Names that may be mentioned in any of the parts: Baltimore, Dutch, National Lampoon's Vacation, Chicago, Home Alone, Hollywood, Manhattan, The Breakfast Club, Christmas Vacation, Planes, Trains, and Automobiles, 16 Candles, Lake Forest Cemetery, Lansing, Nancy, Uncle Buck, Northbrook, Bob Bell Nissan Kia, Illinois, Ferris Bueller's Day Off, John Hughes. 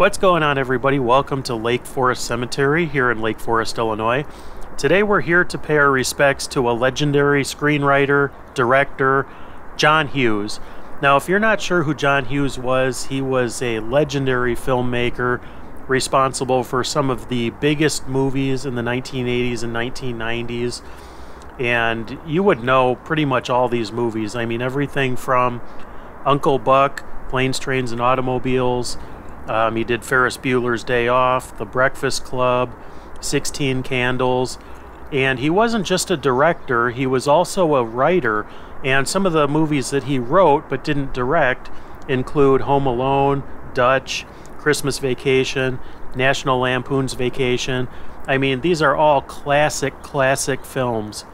What's going on, everybody? Welcome to Lake Forest Cemetery here in Lake Forest, Illinois. Today we're here to pay our respects to a legendary screenwriter, director, John Hughes. Now, if you're not sure who John Hughes was, he was a legendary filmmaker responsible for some of the biggest movies in the 1980s and 1990s. And you would know pretty much all these movies. I mean, everything from Uncle Buck, Planes, Trains, and Automobiles. He did Ferris Bueller's Day Off, The Breakfast Club, 16 Candles. And he wasn't just a director, he was also a writer. And some of the movies that he wrote but didn't direct include Home Alone, Dutch, Christmas Vacation, National Lampoon's Vacation. I mean, these are all classic, classic films.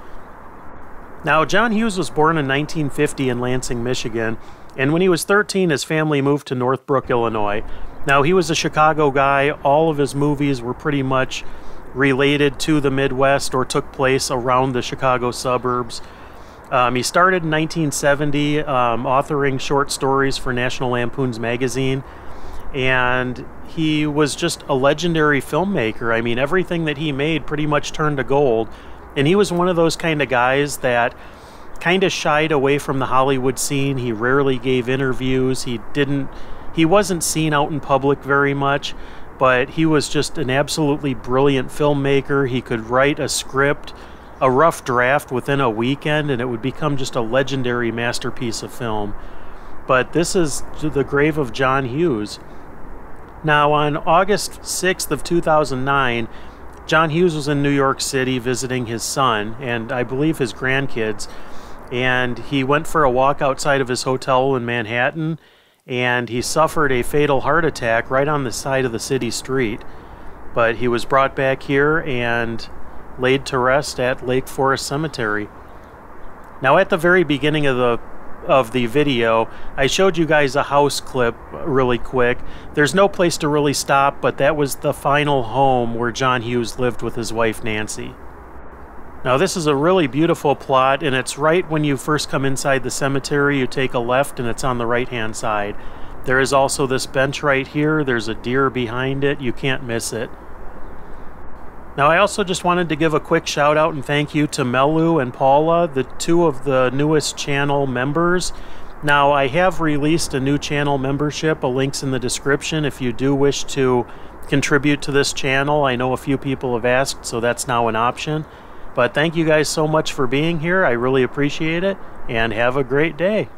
Now, John Hughes was born in 1950 in Lansing, Michigan. And when he was 13, his family moved to Northbrook, Illinois. Now, he was a Chicago guy. All of his movies were pretty much related to the Midwest or took place around the Chicago suburbs. He started in 1970 authoring short stories for National Lampoon's magazine. And he was just a legendary filmmaker. I mean, everything that he made pretty much turned to gold. And he was one of those kind of guys that kind of shied away from the Hollywood scene. He rarely gave interviews. He wasn't seen out in public very much, but he was just an absolutely brilliant filmmaker. He could write a script, a rough draft, within a weekend, and it would become just a legendary masterpiece of film. But this is the grave of John Hughes. Now, on August 6th of 2009, John Hughes was in New York City visiting his son, and I believe his grandkids, and he went for a walk outside of his hotel in Manhattan, and he suffered a fatal heart attack right on the side of the city street. But he was brought back here and laid to rest at Lake Forest Cemetery. Now, at the very beginning of the video, I showed you guys a house clip really quick. There's no place to really stop, but that was the final home where John Hughes lived with his wife Nancy. Now, this is a really beautiful plot, and it's right when you first come inside the cemetery. You take a left and it's on the right hand side. There is also this bench right here. There's a deer behind it. You can't miss it. Now, I also just wanted to give a quick shout out and thank you to Melu and Paula, the two of the newest channel members. Now, I have released a new channel membership. A link's in the description if you do wish to contribute to this channel. I know a few people have asked, so that's now an option. But thank you guys so much for being here. I really appreciate it, and have a great day.